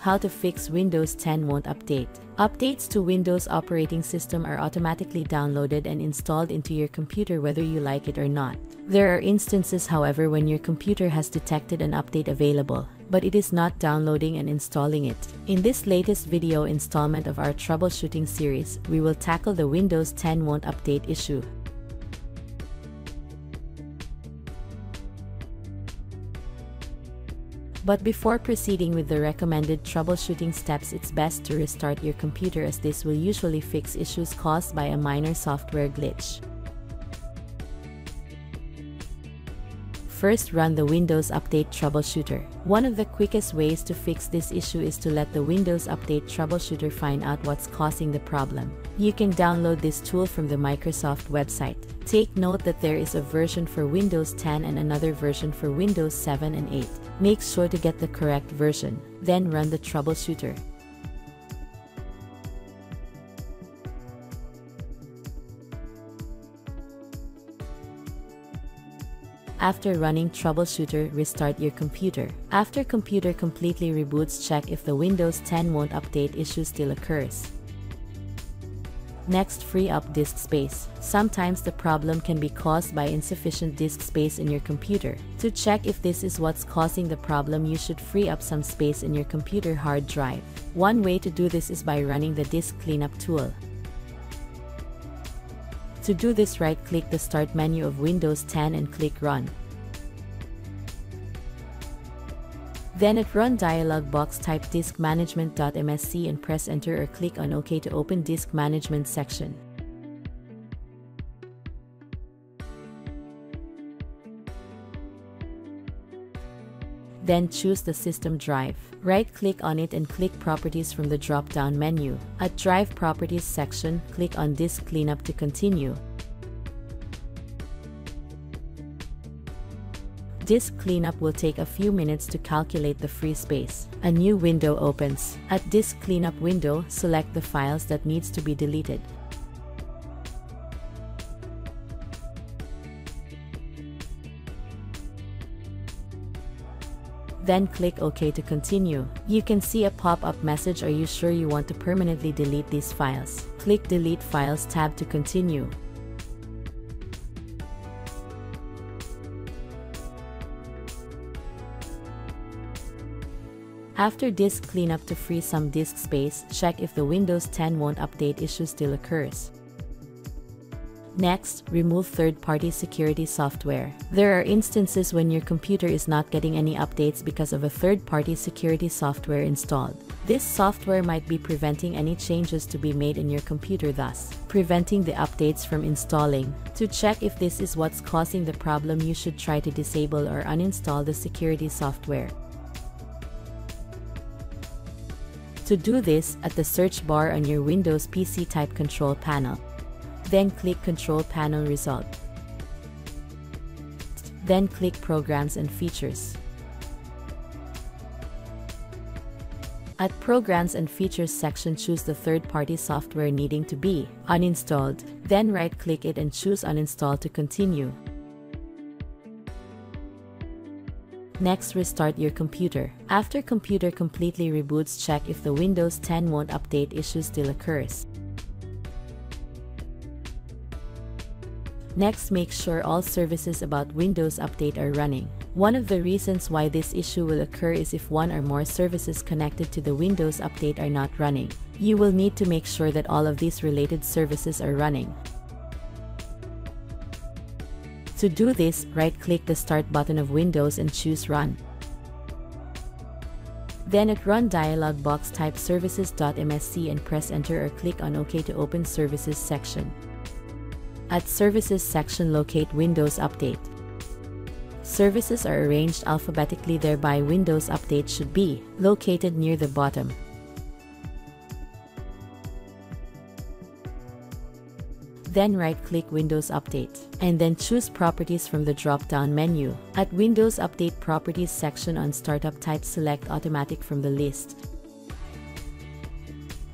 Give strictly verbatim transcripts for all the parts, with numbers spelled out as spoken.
How to fix Windows ten won't update. Updates to Windows operating system are automatically downloaded and installed into your computer whether you like it or not. There are instances, however, when your computer has detected an update available, but it is not downloading and installing it. In this latest video installment of our troubleshooting series, we will tackle the Windows ten won't update issue. But before proceeding with the recommended troubleshooting steps, it's best to restart your computer, as this will usually fix issues caused by a minor software glitch. First, run the Windows Update Troubleshooter. One of the quickest ways to fix this issue is to let the Windows Update Troubleshooter find out what's causing the problem. You can download this tool from the Microsoft website. Take note that there is a version for Windows ten and another version for Windows seven and eight. Make sure to get the correct version, then run the troubleshooter. After running troubleshooter, restart your computer. After computer completely reboots, check if the Windows ten won't update issue still occurs. Next, free up disk space. Sometimes the problem can be caused by insufficient disk space in your computer. To check if this is what's causing the problem, you should free up some space in your computer hard drive. One way to do this is by running the disk cleanup tool. To do this, right-click the Start menu of Windows ten and click Run. Then at Run dialog box, type disk management dot M S C and press Enter or click on OK to open Disk Management section. Then choose the system drive. Right-click on it and click Properties from the drop-down menu. At Drive Properties section, click on Disk Cleanup to continue. Disk Cleanup will take a few minutes to calculate the free space. A new window opens. At Disk Cleanup window, select the files that needs to be deleted. Then click OK to continue. You can see a pop-up message, are you sure you want to permanently delete these files? Click Delete Files tab to continue. After disk cleanup, to free some disk space, check if the Windows ten won't update issue still occurs. Next, remove third-party security software. There are instances when your computer is not getting any updates because of a third-party security software installed. This software might be preventing any changes to be made in your computer, thus preventing the updates from installing. To check if this is what's causing the problem, you should try to disable or uninstall the security software. To do this, at the search bar on your Windows P C, type Control Panel. Then click Control Panel Result. Then click Programs and Features. At Programs and Features section, choose the third-party software needing to be uninstalled. Then right-click it and choose Uninstall to continue. Next, restart your computer. After computer completely reboots, check if the Windows ten won't update issue still occurs. Next, make sure all services about Windows Update are running. One of the reasons why this issue will occur is if one or more services connected to the Windows Update are not running. You will need to make sure that all of these related services are running. To do this, right-click the Start button of Windows and choose Run. Then at Run dialog box, type services dot M S C and press Enter or click on OK to open Services section. At Services section, locate Windows Update. Services are arranged alphabetically, thereby Windows Update should be located near the bottom. Then right-click Windows Update, and then choose Properties from the drop-down menu. At Windows Update Properties section on Startup, type Select Automatic from the list.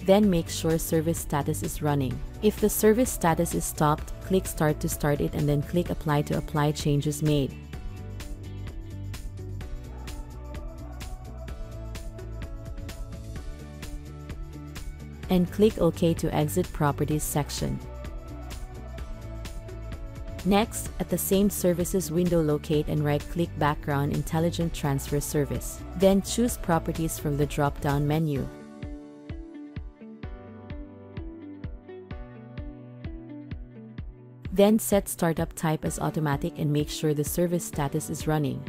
Then make sure service status is running. If the service status is stopped, click Start to start it and then click Apply to apply changes made. and click OK to exit Properties section. Next, at the same Services window, locate and right-click Background Intelligent Transfer Service. Then choose Properties from the drop-down menu. Then set Startup Type as Automatic and make sure the service status is running.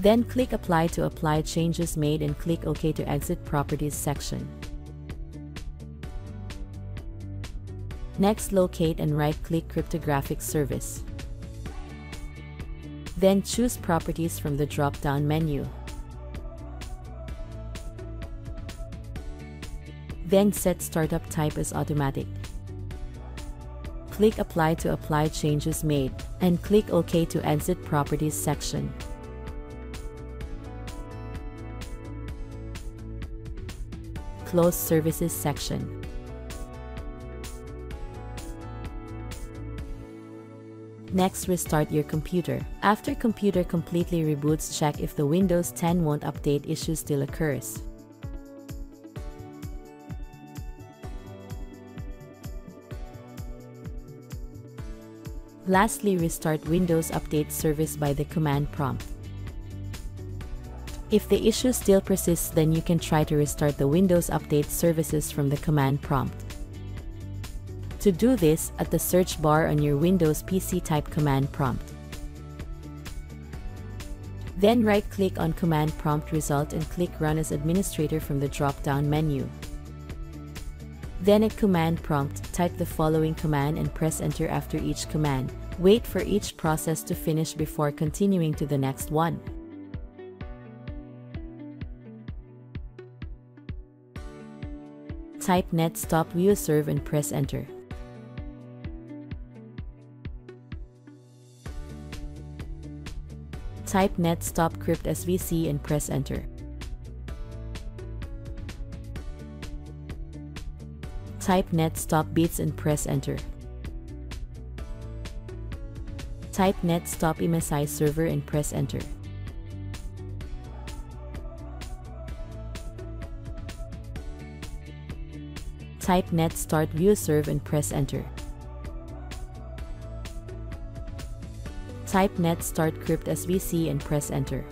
Then click Apply to apply changes made and click OK to exit Properties section. Next, locate and right-click Cryptographic Service. Then choose Properties from the drop-down menu. Then set Startup Type as Automatic. Click Apply to apply changes made, and click OK to exit Properties section. Close Services section. Next, restart your computer. After computer completely reboots, check if the Windows ten won't update issue still occurs. Lastly, restart Windows Update Service by the command prompt. If the issue still persists, then you can try to restart the Windows Update Services from the command prompt. To do this, at the search bar on your Windows P C, type command prompt. Then right-click on command prompt result and click Run as Administrator from the drop-down menu. Then at command prompt, type the following command and press enter after each command. Wait for each process to finish before continuing to the next one. Type netstop wuauserv and press enter. Type netstop cryptsvc and press enter. Type netstop bits and press enter. Type netstop M S I server and press enter. Type netstart wuauserv and press enter. Type netstart cryptsvc and press enter.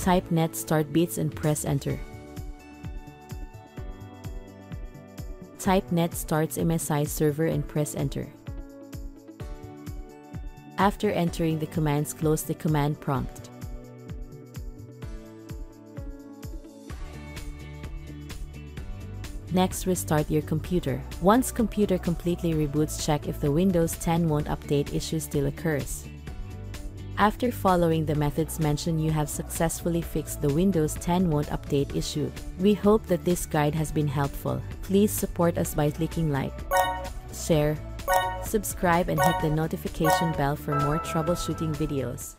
Type netstart bits and press enter. Type netstart's M S I server and press enter. After entering the commands, close the command prompt. Next, restart your computer. Once computer completely reboots, check if the Windows ten won't update issue still occurs. After following the methods mentioned, you have successfully fixed the Windows ten won't update issue. We hope that this guide has been helpful. Please support us by clicking like, share, subscribe, and hit the notification bell for more troubleshooting videos.